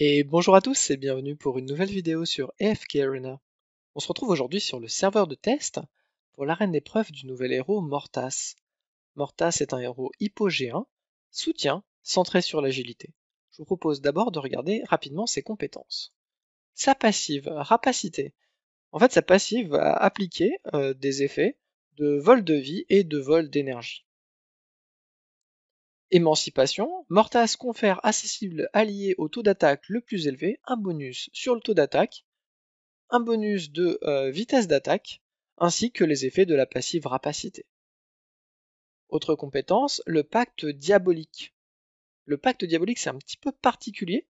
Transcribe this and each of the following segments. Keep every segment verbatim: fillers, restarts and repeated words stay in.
Et bonjour à tous et bienvenue pour une nouvelle vidéo sur A F K Arena. On se retrouve aujourd'hui sur le serveur de test pour l'arène d'épreuve du nouvel héros Mortas. Mortas est un héros hypogéen, soutien, centré sur l'agilité. Je vous propose d'abord de regarder rapidement ses compétences. Sa passive, rapacité. En fait, sa passive va appliquer euh, des effets de vol de vie et de vol d'énergie. Émancipation, Mortas confère à ses cibles alliées au taux d'attaque le plus élevé un bonus sur le taux d'attaque, un bonus de euh, vitesse d'attaque, ainsi que les effets de la passive rapacité. Autre compétence, le pacte diabolique. Le pacte diabolique, c'est un petit peu particulier.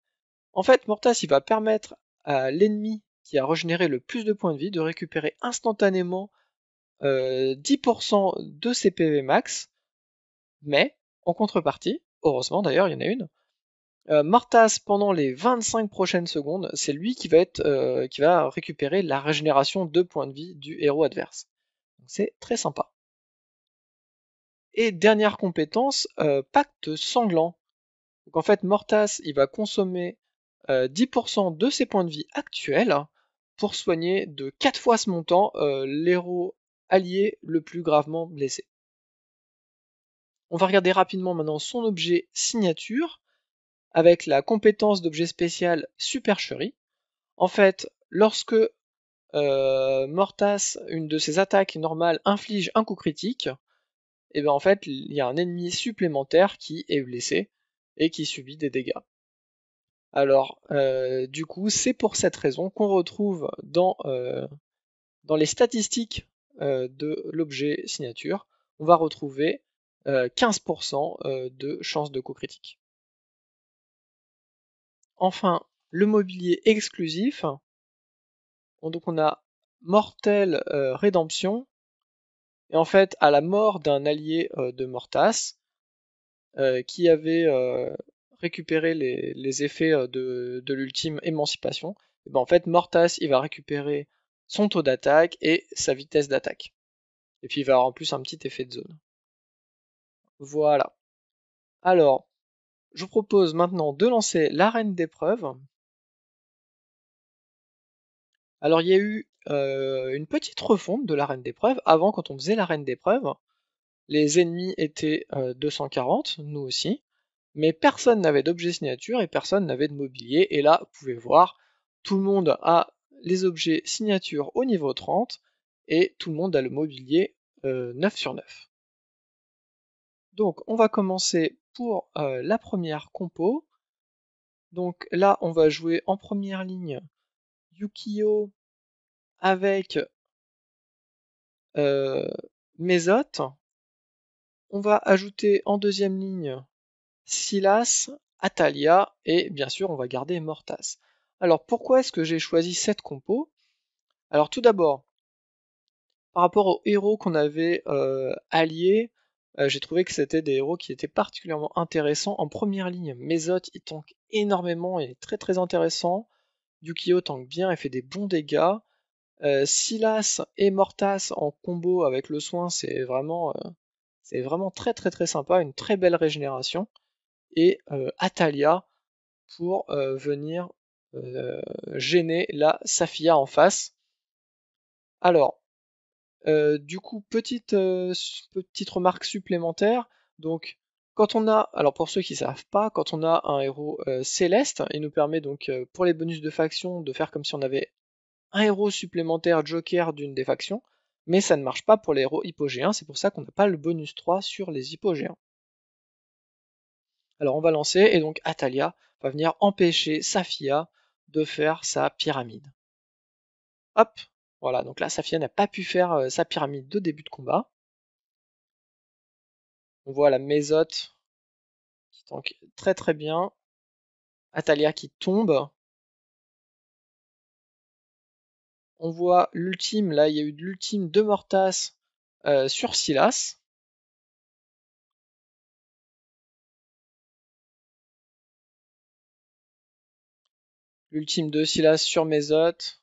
En fait, Mortas il va permettre à l'ennemi qui a régénéré le plus de points de vie de récupérer instantanément euh, dix pour cent de ses P V max, mais en contrepartie, heureusement d'ailleurs, il y en a une, euh, Mortas, pendant les vingt-cinq prochaines secondes, c'est lui qui va, être, euh, qui va récupérer la régénération de points de vie du héros adverse. Donc c'est très sympa. Et dernière compétence, euh, pacte sanglant. Donc en fait, Mortas, il va consommer euh, dix pour cent de ses points de vie actuels pour soigner de quatre fois ce montant euh, l'héros allié le plus gravement blessé. On va regarder rapidement maintenant son objet signature avec la compétence d'objet spécial supercherie. En fait, lorsque euh, Mortas, une de ses attaques normales, inflige un coup critique, et bien en fait il y a un ennemi supplémentaire qui est blessé et qui subit des dégâts. Alors euh, du coup c'est pour cette raison qu'on retrouve dans, euh, dans les statistiques euh, de l'objet signature, on va retrouver quinze pour cent de chance de coup critique. Enfin, le mobilier exclusif. Donc on a Mortelle euh, Rédemption. Et en fait, à la mort d'un allié euh, de Mortas, euh, qui avait euh, récupéré les, les effets de, de l'ultime émancipation, et ben en fait, Mortas il va récupérer son taux d'attaque et sa vitesse d'attaque. Et puis il va avoir en plus un petit effet de zone. Voilà. Alors, je vous propose maintenant de lancer l'arène d'épreuve. Alors, il y a eu euh, une petite refonte de l'arène d'épreuve. Avant, quand on faisait l'arène d'épreuve, les ennemis étaient euh, deux cent quarante, nous aussi, mais personne n'avait d'objet signature et personne n'avait de mobilier. Et là, vous pouvez voir, tout le monde a les objets signature au niveau trente et tout le monde a le mobilier euh, neuf sur neuf. Donc on va commencer pour euh, la première compo. Donc là on va jouer en première ligne Yukio avec euh, Mesoth. On va ajouter en deuxième ligne Silas, Atalia et bien sûr on va garder Mortas. Alors pourquoi est-ce que j'ai choisi cette compo? Alors tout d'abord, par rapport aux héros qu'on avait euh, alliés, Euh, j'ai trouvé que c'était des héros qui étaient particulièrement intéressants. En première ligne, Mesoth, il tank énormément, il est très très intéressant. Yukio tank bien, il fait des bons dégâts. Euh, Silas et Mortas en combo avec le soin, c'est vraiment, euh, c'est vraiment très très très sympa, une très belle régénération. Et euh, Atalia pour euh, venir euh, gêner la Safia en face. Alors, Euh, du coup, petite, euh, petite remarque supplémentaire. Donc, quand on a, alors pour ceux qui ne savent pas, quand on a un héros euh, céleste, il nous permet donc euh, pour les bonus de faction de faire comme si on avait un héros supplémentaire joker d'une des factions, mais ça ne marche pas pour les héros hypogéens, c'est pour ça qu'on n'a pas le bonus trois sur les hypogéens. Alors on va lancer, et donc Atalia va venir empêcher Safia de faire sa pyramide. Hop! Voilà, donc là, Safia n'a pas pu faire euh, sa pyramide de début de combat. On voit la Mesoth qui tank très très bien. Atalia qui tombe. On voit l'ultime, là, il y a eu de l'ultime de Mortas euh, sur Silas. L'ultime de Silas sur Mesoth.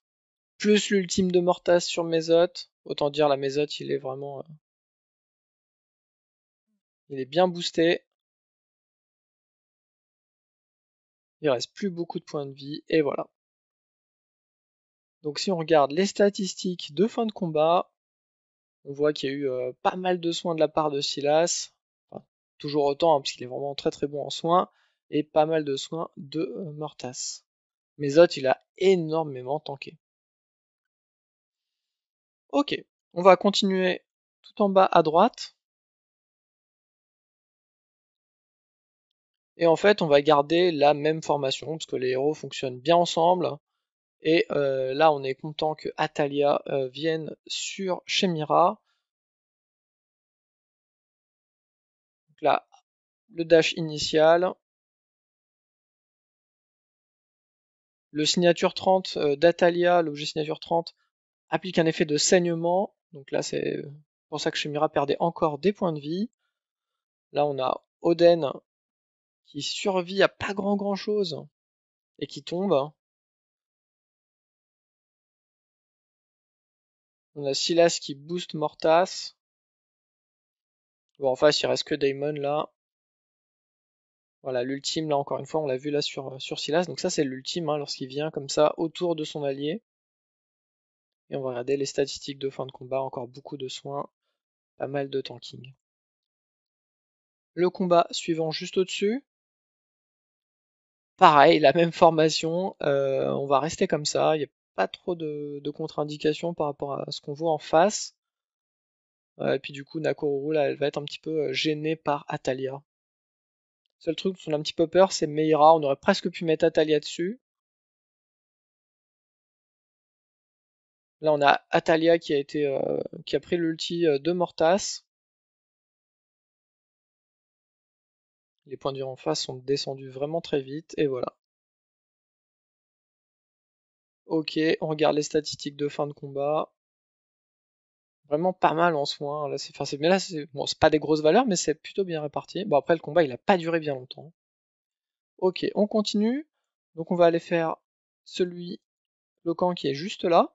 Plus l'ultime de Mortas sur Mesoth. Autant dire la Mesoth il est vraiment euh... il est bien boosté. Il reste plus beaucoup de points de vie, et voilà. Donc si on regarde les statistiques de fin de combat, on voit qu'il y a eu euh, pas mal de soins de la part de Silas, enfin, toujours autant, hein, parce qu'il est vraiment très très bon en soins, et pas mal de soins de euh, Mortas. Mesoth, il a énormément tanké. Ok, on va continuer tout en bas à droite. Et en fait, on va garder la même formation, parce que les héros fonctionnent bien ensemble. Et euh, là, on est content que Atalia euh, vienne sur Shemira. Donc là, le dash initial. Le signature trente euh, d'Atalia, l'objet signature trente, applique un effet de saignement. Donc là, c'est pour ça que Shemira perdait encore des points de vie. Là, on a Oden qui survit à pas grand grand chose et qui tombe. On a Silas qui booste Mortas. Bon, en face, il reste que Daemon, là. Voilà, l'ultime, là, encore une fois, on l'a vu, là, sur, sur Silas. Donc ça, c'est l'ultime, hein, lorsqu'il vient, comme ça, autour de son allié. Et on va regarder les statistiques de fin de combat. Encore beaucoup de soins, pas mal de tanking. Le combat suivant, juste au-dessus. Pareil, la même formation. Euh, on va rester comme ça. Il n'y a pas trop de, de contre-indications par rapport à ce qu'on voit en face. Euh, et puis du coup, Nakoruru, là, elle va être un petit peu gênée par Atalia. Seul truc dont on a un petit peu peur, c'est Meira. On aurait presque pu mettre Atalia dessus. Là, on a Atalia qui a, été, euh, qui a pris l'ulti de Mortas. Les points de vie en face sont descendus vraiment très vite, et voilà. Ok, on regarde les statistiques de fin de combat. Vraiment pas mal en soins. Là, c'est, enfin, c'est, mais là, c'est, bon, c'est pas des grosses valeurs, mais c'est plutôt bien réparti. Bon, après, le combat, il a pas duré bien longtemps. Ok, on continue. Donc, on va aller faire celui, le camp qui est juste là.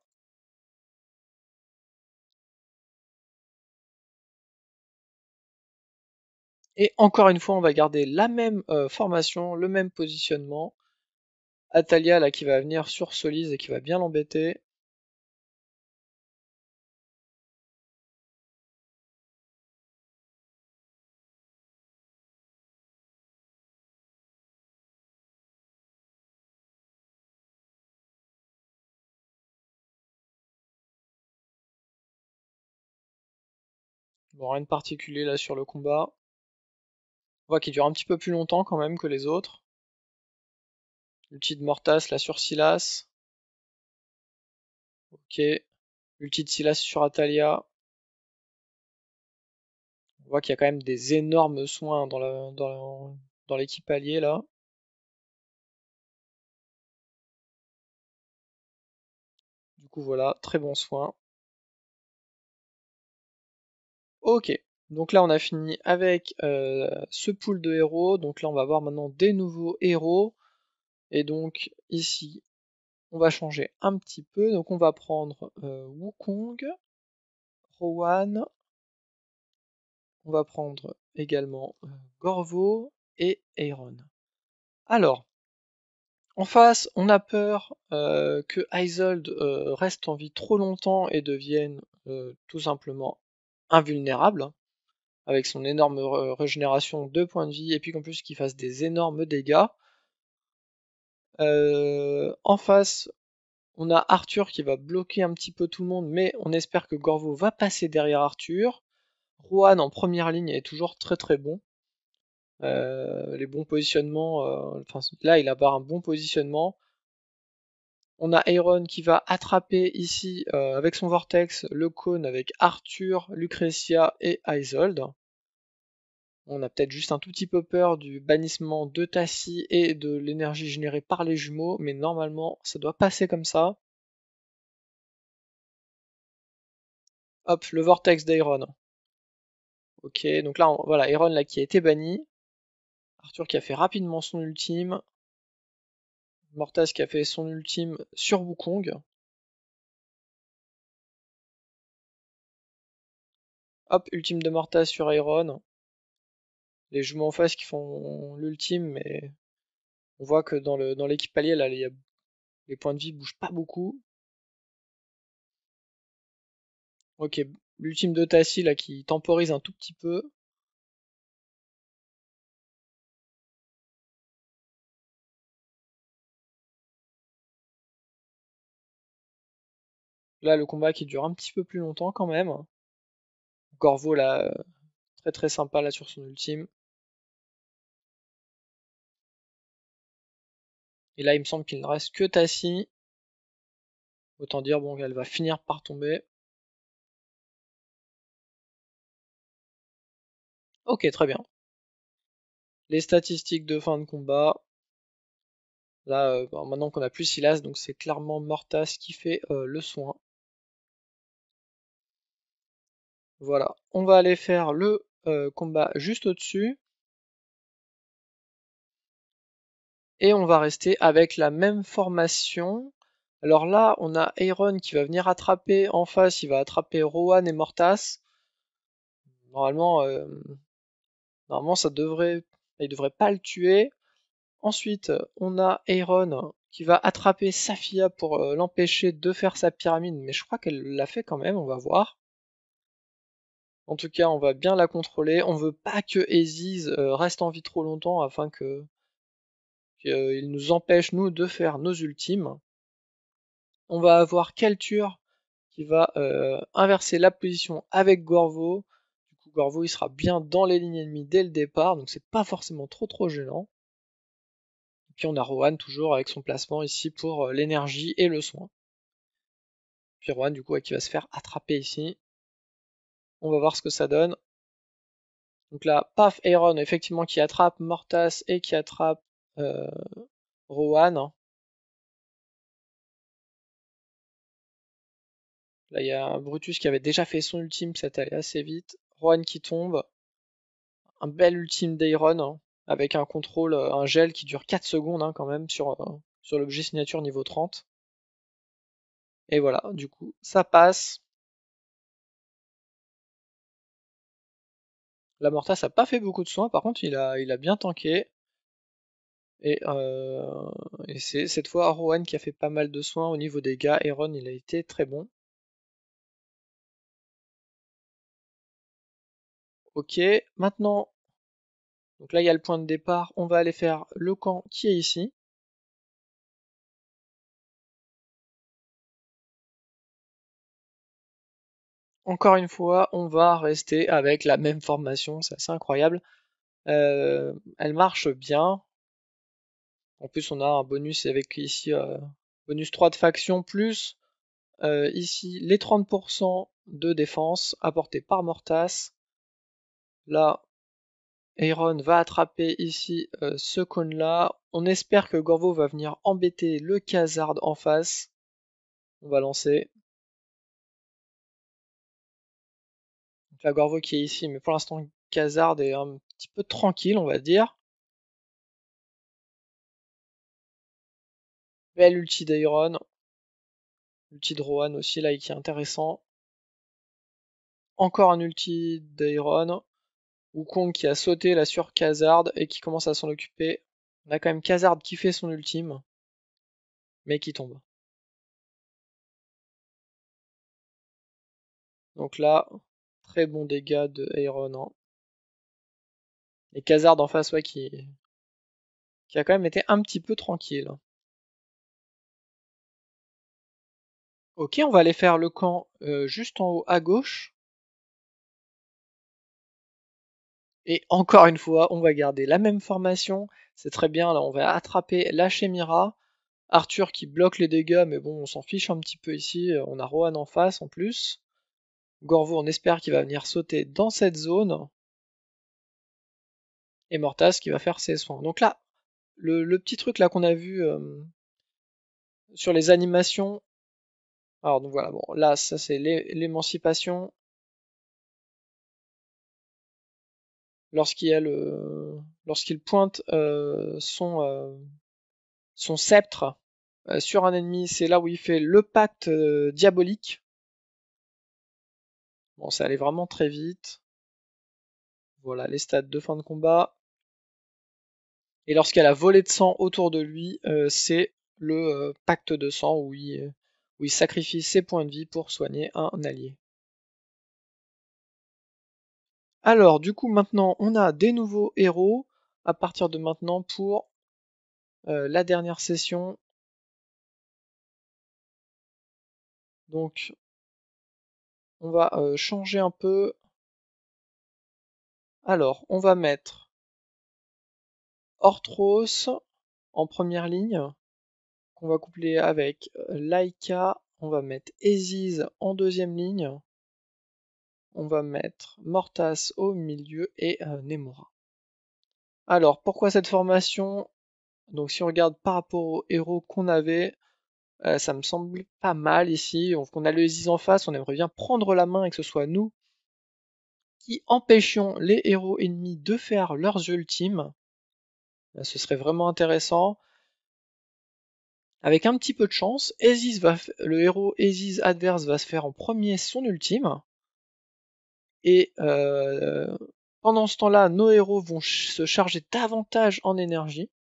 Et encore une fois, on va garder la même euh, formation, le même positionnement. Atalia, là, qui va venir sur Solis et qui va bien l'embêter. Bon, rien de particulier là sur le combat. On voit qu'il dure un petit peu plus longtemps quand même que les autres. L'ulti de Mortas là sur Silas. Ok. L'ulti de Silas sur Atalia. On voit qu'il y a quand même des énormes soins dans la, dans la, dans l'équipe alliée là. Du coup voilà, très bon soin. Ok. Donc là on a fini avec euh, ce pool de héros, donc là on va voir maintenant des nouveaux héros, et donc ici on va changer un petit peu, donc on va prendre euh, Wukong, Rowan, on va prendre également euh, Gorvaux et Aeron. Alors, en face on a peur euh, que Isolde euh, reste en vie trop longtemps et devienne euh, tout simplement invulnérable, avec son énorme régénération de points de vie, et puis qu'en plus qu'il fasse des énormes dégâts. Euh, en face, on a Arthur qui va bloquer un petit peu tout le monde, mais on espère que Gorvaux va passer derrière Arthur. Rowan en première ligne est toujours très très bon. Euh, les bons positionnements, euh, enfin, là il a un bon positionnement. On a Aeron qui va attraper ici euh, avec son vortex le cône avec Arthur, Lucretia et Isolde. On a peut-être juste un tout petit peu peur du bannissement de Tasi et de l'énergie générée par les jumeaux, mais normalement ça doit passer comme ça. Hop, le vortex d'Aeron. Ok, donc là on, voilà Aeron là qui a été banni. Arthur qui a fait rapidement son ultime. Mortas qui a fait son ultime sur Wukong. Hop, ultime de Mortas sur Aeron. Les jumeaux en face qui font l'ultime, mais On voit que dans le dans l'équipe alliée, là, les, les points de vie bougent pas beaucoup. Ok, l'ultime de Tasi là qui temporise un tout petit peu. Là, le combat qui dure un petit peu plus longtemps quand même. Gorvaux là, très très sympa là sur son ultime. Et là, il me semble qu'il ne reste que Tasi. Autant dire, bon, elle va finir par tomber. Ok, très bien. Les statistiques de fin de combat. Là, euh, bon, maintenant qu'on n'a plus Silas, donc c'est clairement Mortas qui fait euh, le soin. Voilà, on va aller faire le euh, combat juste au-dessus. Et on va rester avec la même formation. Alors là, on a Aeron qui va venir attraper en face, il va attraper Rowan et Mortas. Normalement, euh, normalement ça devrait, il ne devrait pas le tuer. Ensuite, on a Aeron qui va attraper Safia pour euh, l'empêcher de faire sa pyramide. Mais je crois qu'elle l'a fait quand même, on va voir. En tout cas, on va bien la contrôler. On ne veut pas que Ezizh euh, reste en vie trop longtemps afin que qu'il nous empêche, nous, de faire nos ultimes. On va avoir Kaltur qui va euh, inverser la position avec Gorvaux. Du coup, Gorvaux, il sera bien dans les lignes ennemies dès le départ, donc c'est pas forcément trop trop gênant. Et puis on a Rowan toujours avec son placement ici pour euh, l'énergie et le soin. Puis Rowan, du coup, ouais, qui va se faire attraper ici. On va voir ce que ça donne. Donc là, paf, Aeron, effectivement, qui attrape Mortas et qui attrape Euh, Rowan. Là, il y a un Brutus qui avait déjà fait son ultime, c'est allé assez vite. Rowan qui tombe. Un bel ultime d'Aeron, hein, avec un contrôle, un gel qui dure quatre secondes hein, quand même sur, euh, sur l'objet signature niveau trente. Et voilà, du coup, ça passe. La Mortas n'a pas fait beaucoup de soins, par contre, il a, il a bien tanké. Et, euh, et c'est cette fois Rowan qui a fait pas mal de soins au niveau des dégâts. Aeron, il a été très bon. Ok, maintenant, donc là il y a le point de départ. On va aller faire le camp qui est ici. Encore une fois, on va rester avec la même formation. C'est assez incroyable. Euh, elle marche bien. En plus, on a un bonus avec ici, euh, bonus trois de faction, plus euh, ici les trente pour cent de défense apportés par Mortas. Là, Aeron va attraper ici euh, ce cône-là. On espère que Gorvaux va venir embêter le Khazard en face. On va lancer. Donc là, Gorvaux qui est ici, mais pour l'instant, Khazard est un petit peu tranquille, on va dire. Belle ulti d'Aeron, ulti de Rowan aussi là qui est intéressant. Encore un ulti d'Aeron, Wukong qui a sauté là sur Khazard et qui commence à s'en occuper. On a quand même Khazard qui fait son ultime, mais qui tombe. Donc là, très bon dégât de Aeron. Hein. Et Khazard en face ouais, qui... qui a quand même été un petit peu tranquille. Ok, on va aller faire le camp euh, juste en haut à gauche. Et encore une fois, on va garder la même formation. C'est très bien, là on va attraper la Shemira. Arthur qui bloque les dégâts, mais bon, on s'en fiche un petit peu ici. On a Rowan en face en plus. Gorvaux, on espère qu'il va venir sauter dans cette zone. Et Mortas qui va faire ses soins. Donc là, le, le petit truc là qu'on a vu euh, sur les animations... Alors donc voilà, bon là ça c'est l'émancipation. Lorsqu'il y a le. Lorsqu'il pointe euh, son, euh, son sceptre euh, sur un ennemi, c'est là où il fait le pacte euh, diabolique. Bon, ça allait vraiment très vite. Voilà les stats de fin de combat. Et lorsqu'il y a la volée de sang autour de lui, euh, c'est le euh, pacte de sang où il, euh, où il sacrifie ses points de vie pour soigner un allié. Alors, du coup, maintenant, on a des nouveaux héros à partir de maintenant pour euh, la dernière session. Donc, on va euh, changer un peu. Alors, on va mettre Orthros en première ligne, qu'on va coupler avec Laika. On va mettre Ezizh en deuxième ligne. On va mettre Mortas au milieu et euh, Nemora. Alors, pourquoi cette formation? Donc, si on regarde par rapport aux héros qu'on avait, euh, ça me semble pas mal ici. On a le Ezizh en face, on aimerait bien prendre la main et que ce soit nous qui empêchions les héros ennemis de faire leurs ultimes. Ce serait vraiment intéressant. Avec un petit peu de chance, Ezizh va le héros Ezizh adverse va se faire en premier son ultime. Et euh, pendant ce temps-là, nos héros vont ch- se charger davantage en énergie.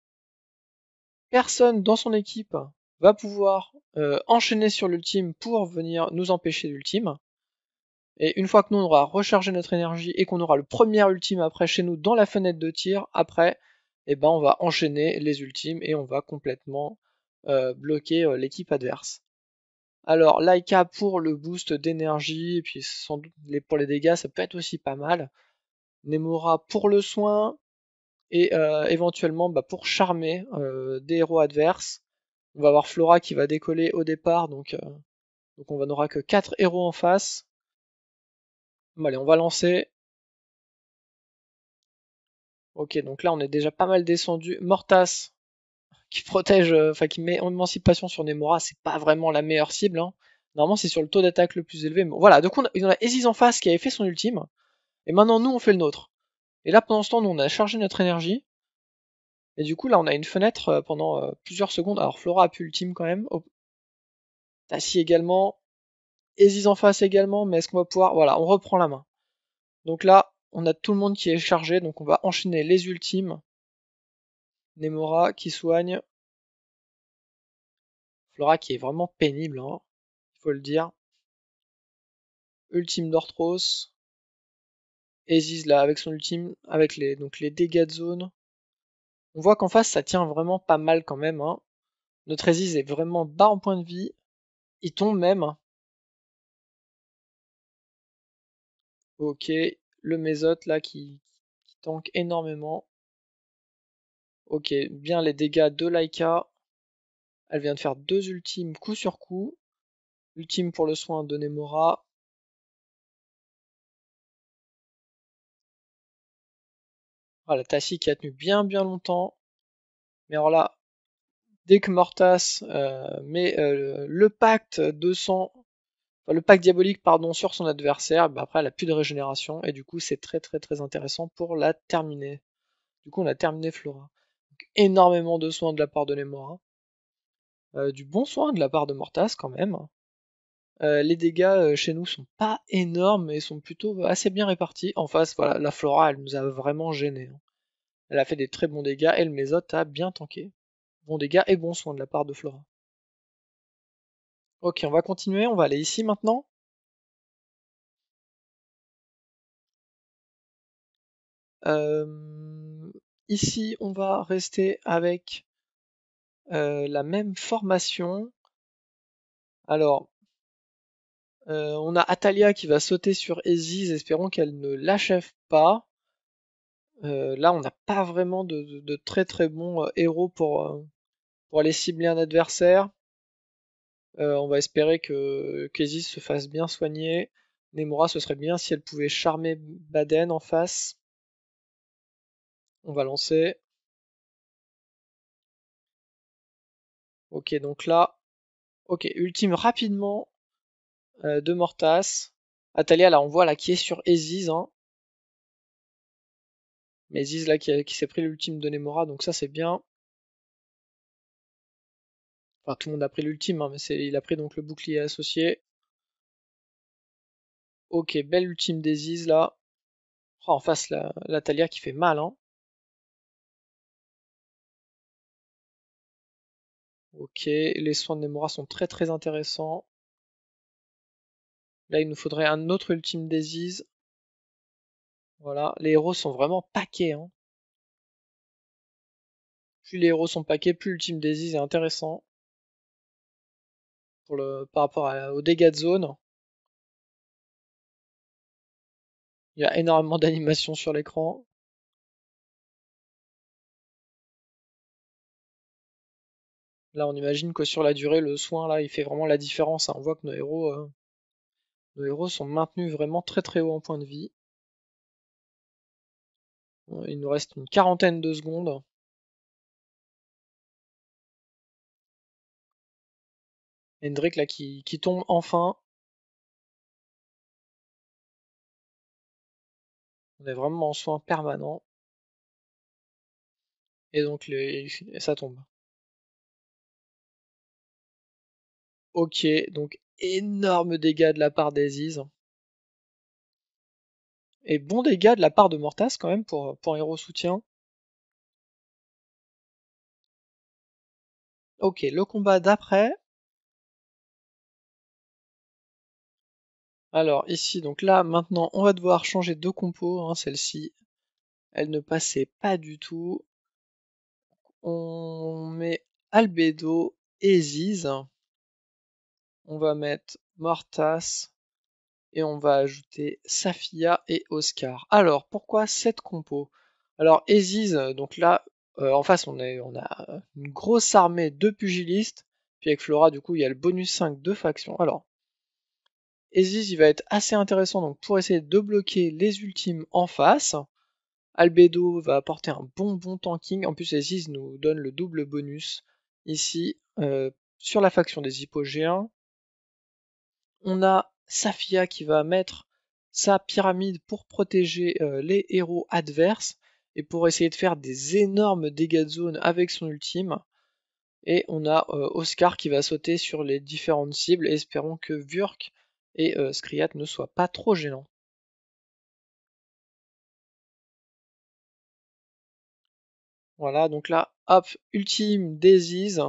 Personne dans son équipe va pouvoir euh, enchaîner sur l'ultime pour venir nous empêcher d'ultime. Et une fois que nous on aura rechargé notre énergie et qu'on aura le premier ultime après chez nous dans la fenêtre de tir, après, eh ben on va enchaîner les ultimes et on va complètement euh, bloquer euh, l'équipe adverse. Alors Laika pour le boost d'énergie, et puis sans doute pour les dégâts ça peut être aussi pas mal. Nemora pour le soin, et euh, éventuellement bah, pour charmer euh, des héros adverses. On va avoir Flora qui va décoller au départ, donc, euh, donc on n'aura que quatre héros en face. Bon, allez, on va lancer. Ok, donc là on est déjà pas mal descendu. Mortas qui protège, enfin euh, qui met en émancipation sur Nemora, c'est pas vraiment la meilleure cible. Hein. Normalement c'est sur le taux d'attaque le plus élevé. Bon, voilà, donc on a, on a Ezizh en face qui avait fait son ultime. Et maintenant nous on fait le nôtre. Et là pendant ce temps nous on a chargé notre énergie. Et du coup là on a une fenêtre euh, pendant euh, plusieurs secondes. Alors Flora a pu l'ultime quand même. Oh. Tasi également. Ezizh en face également, mais est-ce qu'on va pouvoir... Voilà, on reprend la main. Donc là, on a tout le monde qui est chargé, donc on va enchaîner les ultimes. Nemora qui soigne. Flora qui est vraiment pénible, hein, faut le dire. Ultime d'Orthros. Ezizh là, avec son ultime, avec les, donc les dégâts de zone. On voit qu'en face, ça tient vraiment pas mal quand même. Hein. Notre Ezizh est vraiment bas en point de vie. Il tombe même. Ok, le Mesoth là qui, qui tank énormément. Ok, bien les dégâts de Laika. Elle vient de faire deux ultimes coup sur coup. Ultime pour le soin de Nemora. Voilà, Tasi qui a tenu bien bien longtemps. Mais alors là, dès que Mortas euh, met euh, le pacte de sang... le pack diabolique pardon, sur son adversaire, bah après elle n'a plus de régénération, et du coup c'est très très très intéressant pour la terminer. Du coup on a terminé Flora. Donc, énormément de soins de la part de Nemora. Euh, du bon soin de la part de Mortas quand même. Euh, les dégâts euh, chez nous sont pas énormes, mais sont plutôt assez bien répartis. En face, voilà, la Flora elle nous a vraiment gênés. Hein. Elle a fait des très bons dégâts, et le Mesoth a bien tanké. Bons dégâts et bons soins de la part de Flora. Ok, on va continuer, on va aller ici maintenant. Euh, ici, on va rester avec euh, la même formation. Alors, euh, on a Atalia qui va sauter sur Ezizh, espérons qu'elle ne l'achève pas. Euh, là, on n'a pas vraiment de, de, de très très bons euh, héros pour, euh, pour aller cibler un adversaire. Euh, on va espérer que qu'Ezizh se fasse bien soigner. Nemora, ce serait bien si elle pouvait charmer Baden en face. On va lancer. Ok, donc là... Ok, ultime rapidement euh, de Mortas. Atalia, là, on voit là qui est sur Ezizh. Hein. Mais Ezizh, là, qui, qui s'est pris l'ultime de Nemora, donc ça, c'est bien. Enfin, tout le monde a pris l'ultime, hein, mais il a pris donc le bouclier associé. Ok, belle ultime d'Ezizh là. Oh, en face, la, la Talia qui fait mal. Hein. Ok, les soins de Nemora sont très très intéressants. Là, il nous faudrait un autre ultime d'Ezizh. Voilà, les héros sont vraiment paquets. Hein. Plus les héros sont paquets, plus l'ultime d'Ezizh est intéressant. Pour le, par rapport à, aux dégâts de zone. Il y a énormément d'animations sur l'écran. Là, on imagine que sur la durée, le soin, là, il fait vraiment la différence. Hein. On voit que nos héros, euh, nos héros sont maintenus vraiment très très haut en points de vie. Il nous reste une quarantaine de secondes. Hendrik là qui, qui tombe enfin. On est vraiment en soin permanent. Et donc les, et ça tombe. Ok, donc énorme dégâts de la part d'Ezizh. Et bon dégâts de la part de Mortas quand même pour, pour un héros soutien. Ok, le combat d'après. Alors ici, donc là, maintenant, on va devoir changer de compos. Hein, celle-ci, elle ne passait pas du tout. On met Albedo et Ezizh. On va mettre Mortas. Et on va ajouter Safia et Oscar. Alors, pourquoi cette compo? Alors, Ezizh, donc là, euh, en face, on a, on a une grosse armée de pugilistes. Puis avec Flora, du coup, il y a le bonus cinq de faction. Alors, Ezizh, il va être assez intéressant donc, pour essayer de bloquer les ultimes en face. Albedo va apporter un bon bon tanking. En plus, Ezizh nous donne le double bonus ici euh, sur la faction des hypogéens. On a Safia qui va mettre sa pyramide pour protéger euh, les héros adverses et pour essayer de faire des énormes dégâts de zone avec son ultime. Et on a euh, Oscar qui va sauter sur les différentes cibles, espérons que Vurk et euh, Skriath ne soient pas trop gênants. Voilà, donc là, hop, ultime d'Ezizh.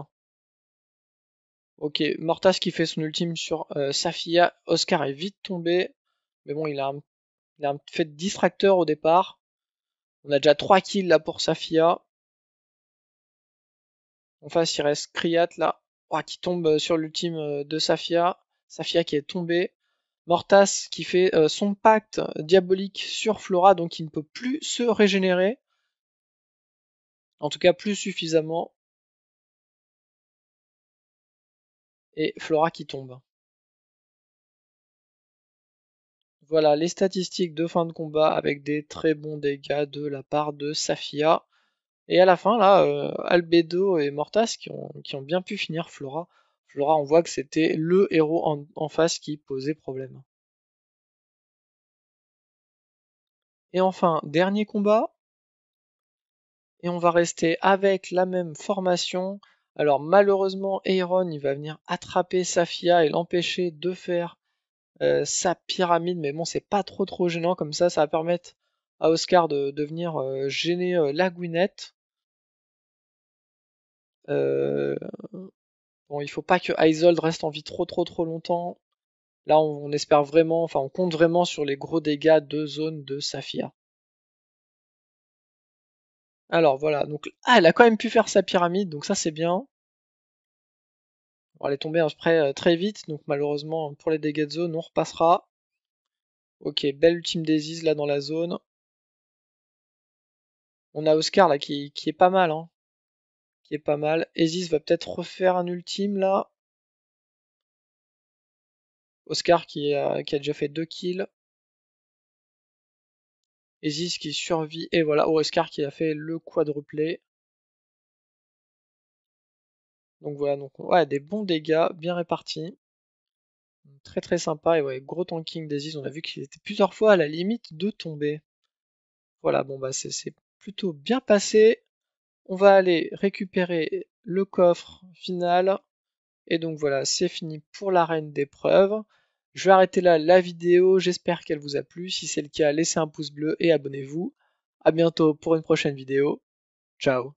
Ok, Mortas qui fait son ultime sur euh, Safia. Oscar est vite tombé. Mais bon, il a, un, il a un fait distracteur au départ. On a déjà trois kills là pour Safia. En face, il reste Kriat là. Oh, qui tombe sur l'ultime de Safia. Safia qui est tombée. Mortas qui fait euh, son pacte diabolique sur Flora. Donc il ne peut plus se régénérer. En tout cas, plus suffisamment. Et Flora qui tombe. Voilà les statistiques de fin de combat avec des très bons dégâts de la part de Safia. Et à la fin, là, euh, Albedo et Mortas qui ont, qui ont bien pu finir Flora. Flora, on voit que c'était le héros en, en face qui posait problème. Et enfin, dernier combat. Et on va rester avec la même formation. Alors malheureusement, Aeron il va venir attraper Safia et l'empêcher de faire euh, sa pyramide. Mais bon, c'est pas trop trop gênant comme ça. Ça va permettre à Oscar de, de venir euh, gêner euh, la Gwynette. Euh... Bon, il faut pas que Isolde reste en vie trop trop trop longtemps. Là, on, on espère vraiment, enfin on compte vraiment sur les gros dégâts de zone de Safia. Alors voilà, donc ah, elle a quand même pu faire sa pyramide, donc ça c'est bien. Bon, elle est tombée après euh, très vite, donc malheureusement pour les dégâts de zone on repassera. Ok, belle ultime d'Ezizh là dans la zone. On a Oscar là qui, qui est pas mal, hein. Qui est pas mal. Ezizh va peut-être refaire un ultime là. Oscar qui a, qui a déjà fait deux kills. Ezizh qui survit, et voilà, Oscar qui a fait le quadruplé. Donc voilà, donc ouais, des bons dégâts, bien répartis. Très très sympa, et ouais, gros tanking d'Ezizh, on a vu qu'il était plusieurs fois à la limite de tomber. Voilà, bon bah c'est plutôt bien passé. On va aller récupérer le coffre final. Et donc voilà, c'est fini pour l'arène d'épreuve. Je vais arrêter là la vidéo, j'espère qu'elle vous a plu. Si c'est le cas, laissez un pouce bleu et abonnez-vous. A bientôt pour une prochaine vidéo. Ciao.